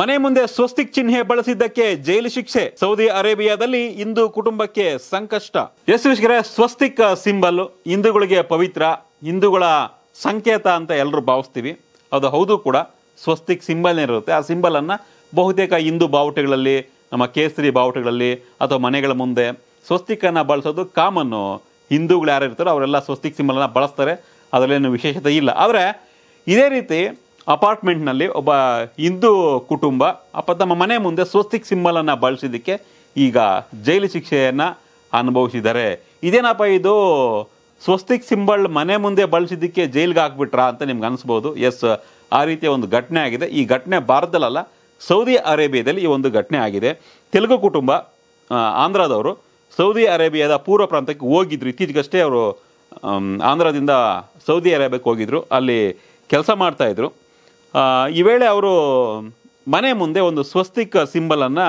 ಮನೆ ಮುಂದೆ ಸ್ವಸ್ತಿಕ್ ಚಿಹ್ನೆ ಬಳಸಿದ್ದಕ್ಕೆ ಜೈಲು ಶಿಕ್ಷೆ ಸೌದಿ ಅರೇಬಿಯಾದಲ್ಲಿ ಹಿಂದೂ ಕುಟುಂಬಕ್ಕೆ ಸಂಕಷ್ಟ. ಯೇಸುವಿಗೆ ಸ್ವಸ್ತಿಕ್ ಸಿಂಬಲ್ ಹಿಂದೂಗಳಿಗೆ ಪವಿತ್ರ, ಹಿಂದೂಗಳ ಸಂಕೇತ ಅಂತ ಎಲ್ಲರೂ ಭಾವಿಸ್ತೀವಿ. ಅದು ಹೌದು ಕೂಡ. ಸ್ವಸ್ತಿಕ್ ಸಿಂಬಲ್ ಇರುತ್ತೆ. ಆ ಸಿಂಬಲ್ ಅನ್ನು ಬಹುತೇಕ ಹಿಂದೂ ಬಾವುಟಗಳಲ್ಲಿ, ನಮ್ಮ ಕೇಸರಿ ಬಾವುಟಗಳಲ್ಲಿ ಅಥವಾ ಮನೆಗಳ ಮುಂದೆ ಸ್ವಸ್ತಿಕನ್ನು ಬಳಸೋದು ಕಾಮನ್ನು. ಹಿಂದೂಗಳು ಯಾರು ಇರ್ತಾರೋ ಅವರೆಲ್ಲ ಸ್ವಸ್ತಿಕ್ ಸಿಂಬಲನ್ನು ಬಳಸ್ತಾರೆ, ಅದರಲ್ಲೇನು ವಿಶೇಷತೆ ಇಲ್ಲ. ಆದರೆ ಇದೇ ರೀತಿ ಅಪಾರ್ಟ್ಮೆಂಟ್ನಲ್ಲಿ ಒಬ್ಬ ಹಿಂದೂ ಕುಟುಂಬ ತಮ್ಮ ಮನೆ ಮುಂದೆ ಸ್ವಸ್ತಿಕ್ ಸಿಂಬಲನ್ನು ಬಳಸಿದ್ದಕ್ಕೆ ಈಗ ಜೈಲು ಶಿಕ್ಷೆಯನ್ನು ಅನುಭವಿಸಿದ್ದಾರೆ. ಇದೇನಪ್ಪ ಇದು ಸ್ವಸ್ತಿಕ್ ಸಿಂಬಲ್ ಮನೆ ಮುಂದೆ ಬಳಸಿದ್ದಕ್ಕೆ ಜೈಲಿಗೆ ಹಾಕ್ಬಿಟ್ರಾ ಅಂತ ನಿಮ್ಗೆ ಅನಿಸ್ಬೋದು. ಎಸ್, ಆ ರೀತಿಯ ಒಂದು ಘಟನೆ ಆಗಿದೆ. ಈ ಘಟನೆ ಭಾರತದಲ್ಲ, ಸೌದಿ ಅರೇಬಿಯಾದಲ್ಲಿ ಈ ಒಂದು ಘಟನೆ ಆಗಿದೆ. ತೆಲುಗು ಕುಟುಂಬ, ಆಂಧ್ರದವರು, ಸೌದಿ ಅರೇಬಿಯಾದ ಪೂರ್ವ ಪ್ರಾಂತಕ್ಕೆ ಹೋಗಿದ್ರು. ಇತ್ತೀಚೆಗಷ್ಟೇ ಅವರು ಆಂಧ್ರದಿಂದ ಸೌದಿ ಅರೇಬಿಯಾಕ್ಕೆ ಹೋಗಿದ್ರು, ಅಲ್ಲಿ ಕೆಲಸ ಮಾಡ್ತಾಯಿದ್ರು. ಈ ವೇಳೆ ಅವರು ಮನೆ ಮುಂದೆ ಒಂದು ಸ್ವಸ್ತಿಕ್ ಸಿಂಬಲನ್ನು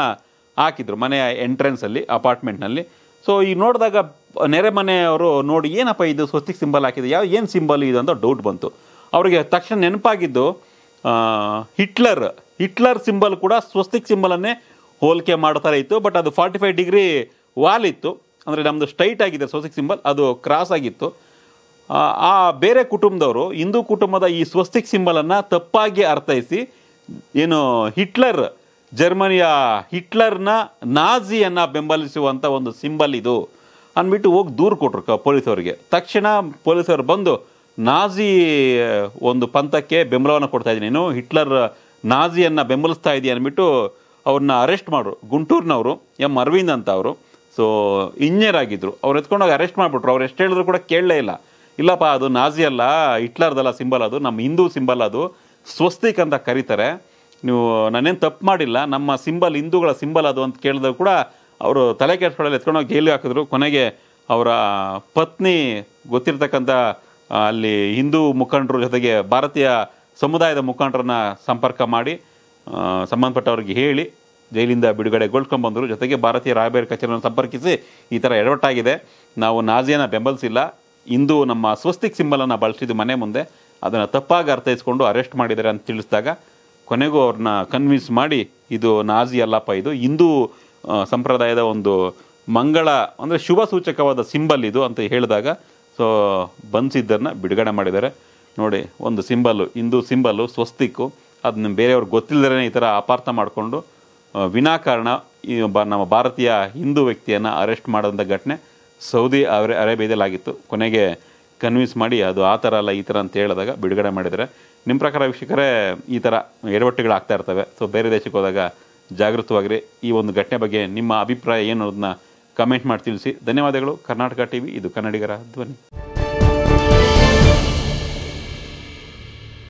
ಹಾಕಿದ್ರು ಮನೆಯ ಎಂಟ್ರೆನ್ಸಲ್ಲಿ, ಅಪಾರ್ಟ್ಮೆಂಟ್ನಲ್ಲಿ. ಸೊ ಈಗ ನೋಡಿದಾಗ ನೆರೆ ಮನೆಯವರು ನೋಡಿ ಏನಪ್ಪ ಇದು ಸ್ವಸ್ತಿಕ್ ಸಿಂಬಲ್ ಹಾಕಿದ್ದು, ಯಾವ ಏನು ಸಿಂಬಲ್ ಇದು ಅಂತ ಡೌಟ್ ಬಂತು ಅವರಿಗೆ. ತಕ್ಷಣ ನೆನಪಾಗಿದ್ದು ಹಿಟ್ಲರ್ ಸಿಂಬಲ್ ಕೂಡ ಸ್ವಸ್ತಿಕ್ ಸಿಂಬಲನ್ನೇ ಹೋಲಿಕೆ ಮಾಡ್ತಾರೆ ಇತ್ತು. ಬಟ್ ಅದು 45 ಡಿಗ್ರಿ ವಾಲ್ ಇತ್ತು, ಅಂದರೆ ನಮ್ಮದು ಸ್ಟ್ರೈಟ್ ಆಗಿದೆ ಸ್ವಸ್ತಿಕ್ ಸಿಂಬಲ್, ಅದು ಕ್ರಾಸ್ ಆಗಿತ್ತು. ಆ ಬೇರೆ ಕುಟುಂಬದವರು, ಹಿಂದೂ ಕುಟುಂಬದ ಈ ಸ್ವಸ್ತಿಕ್ ಸಿಂಬಲನ್ನು ತಪ್ಪಾಗಿ ಅರ್ಥೈಸಿ ಏನು ಹಿಟ್ಲರ್, ಜರ್ಮನಿಯ ಹಿಟ್ಲರ್ನ ನಾಜಿಯನ್ನು ಬೆಂಬಲಿಸುವಂಥ ಒಂದು ಸಿಂಬಲ್ ಇದು ಅಂದ್ಬಿಟ್ಟು ಹೋಗಿ ದೂರು ಕೊಟ್ಟರು ಪೊಲೀಸವ್ರಿಗೆ. ತಕ್ಷಣ ಪೊಲೀಸರು ಬಂದು ನಾಜಿ ಒಂದು ಪಂಥಕ್ಕೆ ಬೆಂಬಲವನ್ನು ಕೊಡ್ತಾಯಿದ್ದೀನಿ, ನೀನು ಹಿಟ್ಲರ್ ನಾಜಿಯನ್ನು ಬೆಂಬಲಿಸ್ತಾ ಇದ್ದೀಯ ಅಂದ್ಬಿಟ್ಟು ಅವ್ರನ್ನ ಅರೆಸ್ಟ್ ಮಾಡ್ರು. ಗುಂಟೂರಿನವರು ಎಂ ಅರವಿಂದ್ ಅಂತ ಅವರು, ಸೊ ಇಂಜಿನಿಯರ್ ಆಗಿದ್ದರು. ಅವ್ರು ಎತ್ಕೊಂಡೋಗಿ ಅರೆಸ್ಟ್ ಮಾಡಿಬಿಟ್ರು. ಅವ್ರು ಎಷ್ಟು ಹೇಳಿದ್ರು ಕೂಡ ಕೇಳಲೇ ಇಲ್ಲ. ಇಲ್ಲಪ್ಪ ಅದು ನಾಜಿ ಅಲ್ಲ, ಹಿಟ್ಲರ್ದಲ್ಲ ಸಿಂಬಲ್, ಅದು ನಮ್ಮ ಹಿಂದೂ ಸಿಂಬಲ್, ಅದು ಸ್ವಸ್ತಿಕ್ ಅಂತ ಕರೀತಾರೆ, ನೀವು ನಾನೇನು ತಪ್ಪು ಮಾಡಿಲ್ಲ, ನಮ್ಮ ಸಿಂಬಲ್ ಹಿಂದೂಗಳ ಸಿಂಬಲ್ ಅದು ಅಂತ ಕೇಳಿದ್ರು ಕೂಡ ಅವರು ತಲೆ ಕೆಡ್ಸ್ಕೊಳ್ಳೋಲ್ಲ, ಎತ್ಕೊಂಡೋಗಿ ಜೈಲಿಗೆ ಹಾಕಿದ್ರು. ಕೊನೆಗೆ ಅವರ ಪತ್ನಿ ಗೊತ್ತಿರ್ತಕ್ಕಂಥ ಅಲ್ಲಿ ಹಿಂದೂ ಮುಖಂಡರ ಜೊತೆಗೆ ಭಾರತೀಯ ಸಮುದಾಯದ ಮುಖಂಡರನ್ನ ಸಂಪರ್ಕ ಮಾಡಿ ಸಂಬಂಧಪಟ್ಟವ್ರಿಗೆ ಹೇಳಿ ಜೈಲಿಂದ ಬಿಡುಗಡೆಗೊಳ್ಸ್ಕೊಂಡ್ಬಂದರು. ಜೊತೆಗೆ ಭಾರತೀಯ ರಾಯಭಾರಿ ಕಚೇರಿಯನ್ನು ಸಂಪರ್ಕಿಸಿ ಈ ಥರ ಎಡವಟ್ಟಾಗಿದೆ, ನಾವು ನಾಜಿಯನ್ನು ಬೆಂಬಲಿಸಿಲ್ಲ, ಇಂದು ನಮ್ಮ ಸ್ವಸ್ತಿಕ್ ಸಿಂಬಲನ್ನು ಬಳಸಿದ್ದು ಮನೆ ಮುಂದೆ, ಅದನ್ನು ತಪ್ಪಾಗಿ ಅರ್ಥೈಸ್ಕೊಂಡು ಅರೆಸ್ಟ್ ಮಾಡಿದ್ದಾರೆ ಅಂತ ತಿಳಿಸಿದಾಗ ಕೊನೆಗೂ ಅವ್ರನ್ನ ಕನ್ವಿನ್ಸ್ ಮಾಡಿ ಇದು ನಾಜಿ ಅಲ್ಲಪ್ಪ, ಇದು ಹಿಂದೂ ಸಂಪ್ರದಾಯದ ಒಂದು ಮಂಗಳ ಅಂದರೆ ಶುಭ ಸೂಚಕವಾದ ಸಿಂಬಲ್ ಇದು ಅಂತ ಹೇಳಿದಾಗ ಸೊ ಬಂಧಿಸಿದ್ದನ್ನು ಬಿಡುಗಡೆ ಮಾಡಿದ್ದಾರೆ. ನೋಡಿ, ಒಂದು ಸಿಂಬಲ್ಲು, ಹಿಂದೂ ಸಿಂಬಲ್ಲು ಸ್ವಸ್ತಿಕ್ಕು, ಅದನ್ನ ಬೇರೆಯವ್ರು ಗೊತ್ತಿಲ್ಲದೇ ಈ ಥರ ಅಪಾರ್ಥ ಮಾಡಿಕೊಂಡು ವಿನಾಕಾರಣ ನಮ್ಮ ಭಾರತೀಯ ಹಿಂದೂ ವ್ಯಕ್ತಿಯನ್ನು ಅರೆಸ್ಟ್ ಮಾಡೋಂಥ ಘಟನೆ ಸೌದಿ ಅರೇಬಿಯಾದಲ್ಲಿ ಆಗಿತ್ತು. ಕೊನೆಗೆ ಕನ್ವಿನ್ಸ್ ಮಾಡಿ ಅದು ಆ ಥರ ಅಲ್ಲ, ಈ ಥರ ಅಂತ ಹೇಳಿದಾಗ ಬಿಡುಗಡೆ ಮಾಡಿದರೆ. ನಿಮ್ಮ ಪ್ರಕಾರ ವೀಕ್ಷಕರೇ, ಈ ಥರ ಎಡವಟ್ಟುಗಳು ಆಗ್ತಾ ಇರ್ತವೆ. ಸೊ ಬೇರೆ ದೇಶಕ್ಕೆ ಹೋದಾಗ ಜಾಗೃತವಾಗಿರಿ. ಈ ಒಂದು ಘಟನೆ ಬಗ್ಗೆ ನಿಮ್ಮ ಅಭಿಪ್ರಾಯ ಏನು ಅನ್ನೋದನ್ನ ಕಮೆಂಟ್ ಮಾಡಿ ತಿಳಿಸಿ. ಧನ್ಯವಾದಗಳು. ಕರ್ನಾಟಕ ಟಿವಿ, ಇದು ಕನ್ನಡಿಗರ ಧ್ವನಿ.